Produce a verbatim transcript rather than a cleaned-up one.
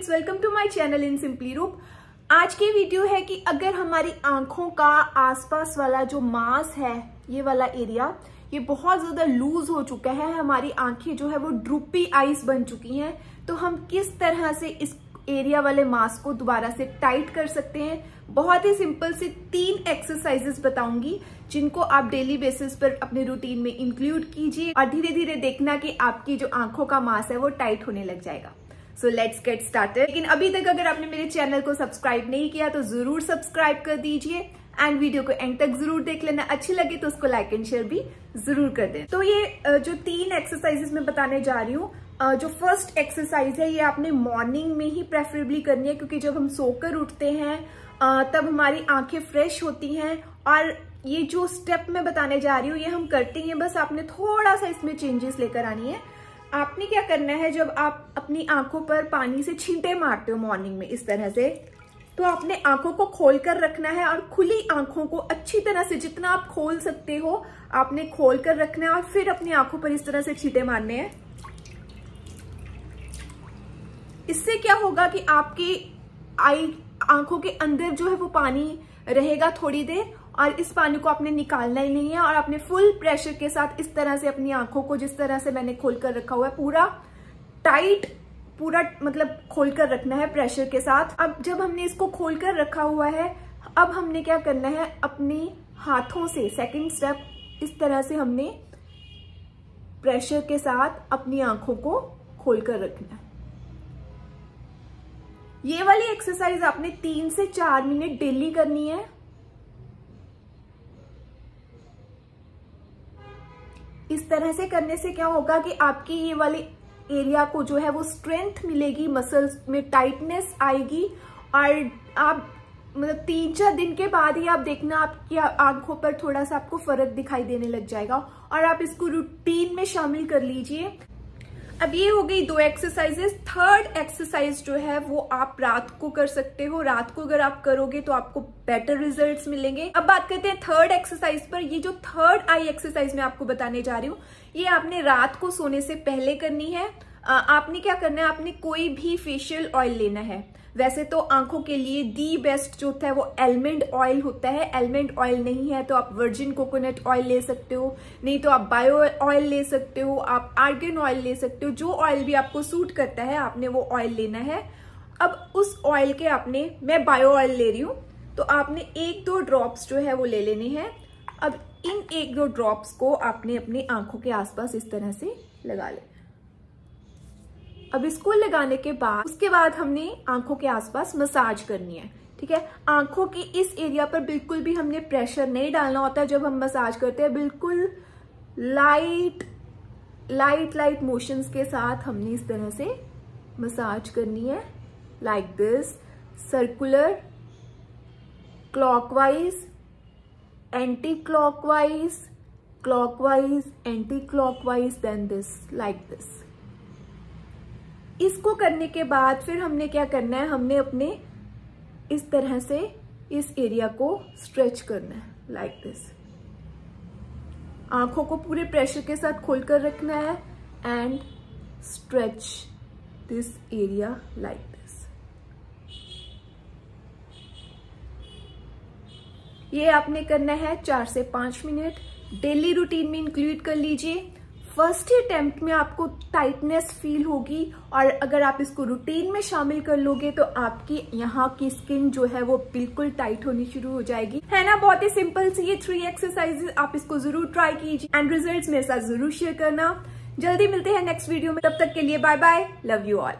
Friends, welcome to my channel in simply Roop. आज की video है कि अगर हमारी आंखों का आसपास वाला जो मांस है, ये वाला एरिया, ये बहुत ज्यादा लूज हो चुका है, हमारी आंखें जो है वो ड्रूपी आइज बन चुकी हैं, तो हम किस तरह से इस एरिया वाले मास्क को दोबारा से टाइट कर सकते हैं। बहुत ही सिंपल से तीन एक्सरसाइजेस बताऊंगी जिनको आप डेली बेसिस पर अपने रूटीन में इंक्लूड कीजिए और धीरे धीरे देखना कि आपकी जो आंखों का मांस है वो टाइट होने लग जाएगा। So let's get started. लेकिन अभी तक अगर आपने मेरे चैनल को सब्सक्राइब नहीं किया तो जरूर सब्सक्राइब कर दीजिए एंड वीडियो को एंड तक जरूर देख लेना। अच्छी लगे तो उसको लाइक एंड शेयर भी जरूर कर दें। तो ये जो तीन एक्सरसाइजेस मैं बताने जा रही हूँ, जो फर्स्ट एक्सरसाइज है ये आपने मॉर्निंग में ही प्रेफरेबली करनी है, क्योंकि जब हम सोकर उठते हैं तब हमारी आंखें फ्रेश होती हैं। और ये जो स्टेप मैं बताने जा रही हूँ ये हम करते हैं, बस आपने थोड़ा सा इसमें चेंजेस लेकर आनी है। आपने क्या करना है, जब आप अपनी आंखों पर पानी से छींटे मारते हो मॉर्निंग में इस तरह से, तो आपने आंखों को खोलकर रखना है और खुली आंखों को अच्छी तरह से जितना आप खोल सकते हो आपने खोलकर रखना है और फिर अपनी आंखों पर इस तरह से छींटे मारने हैं। इससे क्या होगा कि आपकी आई आंखों के अंदर जो है वो पानी रहेगा थोड़ी देर, और इस पानी को आपने निकालना ही नहीं है। और आपने फुल प्रेशर के साथ इस तरह से अपनी आंखों को, जिस तरह से मैंने खोल कर रखा हुआ है, पूरा टाइट, पूरा मतलब खोल कर रखना है प्रेशर के साथ। अब जब हमने इसको खोल कर रखा हुआ है, अब हमने क्या करना है, अपने हाथों से सेकेंड स्टेप इस तरह से हमने प्रेशर के साथ अपनी आंखों को खोल कर रखना है। ये वाली एक्सरसाइज आपने तीन से चार मिनट डेली करनी है। इस तरह से करने से क्या होगा कि आपकी ये वाले एरिया को जो है वो स्ट्रेंथ मिलेगी, मसल्स में टाइटनेस आएगी, और आप मतलब तीन चार दिन के बाद ही आप देखना आपकी आंखों पर थोड़ा सा आपको फर्क दिखाई देने लग जाएगा। और आप इसको रूटीन में शामिल कर लीजिए। अब ये हो गई दो एक्सरसाइजेस। थर्ड एक्सरसाइज जो है वो आप रात को कर सकते हो। रात को अगर आप करोगे तो आपको बेटर रिजल्ट्स मिलेंगे। अब बात करते हैं थर्ड एक्सरसाइज पर। ये जो थर्ड आई एक्सरसाइज मैं आपको बताने जा रही हूँ ये आपने रात को सोने से पहले करनी है। आपने क्या करना है, आपने कोई भी फेशियल ऑयल लेना है। वैसे तो आंखों के लिए दी बेस्ट जो होता है वो आलमंड ऑयल होता है। आलमंड ऑयल नहीं है तो आप वर्जिन कोकोनट ऑयल ले सकते हो, नहीं तो आप बायो ऑयल ले सकते हो, आप आर्गन ऑयल ले सकते हो। जो ऑयल भी आपको सूट करता है आपने वो ऑयल लेना है। अब उस ऑयल के आपने, मैं बायो ऑयल ले रही हूँ, तो आपने एक दो ड्रॉप्स जो है वो ले लेने हैं। अब इन एक दो ड्रॉप्स को आपने अपनी आंखों के आसपास इस तरह से लगा लेना। अब इसको लगाने के बाद उसके बाद हमने आंखों के आसपास मसाज करनी है, ठीक है। आंखों के इस एरिया पर बिल्कुल भी हमने प्रेशर नहीं डालना होता है। जब हम मसाज करते हैं बिल्कुल लाइट लाइट लाइट मोशंस के साथ हमने इस तरह से मसाज करनी है, like this, circular, clockwise, anti clockwise, clockwise, anti clockwise, then this, like this. इसको करने के बाद फिर हमने क्या करना है, हमने अपने इस तरह से इस एरिया को स्ट्रेच करना है, लाइक दिस। आंखों को पूरे प्रेशर के साथ खोलकर रखना है and stretch this area, like this. ये आपने करना है चार से पांच मिनट डेली रूटीन में इंक्लूड कर लीजिए। फर्स्ट ही अटेम्प्ट में आपको टाइटनेस फील होगी, और अगर आप इसको रूटीन में शामिल कर लोगे तो आपकी यहाँ की स्किन जो है वो बिल्कुल टाइट होनी शुरू हो जाएगी, है ना। बहुत ही सिंपल सी ये थ्री एक्सरसाइजेस, आप इसको जरूर ट्राई कीजिए एंड रिजल्ट्स मेरे साथ जरूर शेयर करना। जल्दी मिलते हैं नेक्स्ट वीडियो में, तब तक के लिए bye bye, love you all.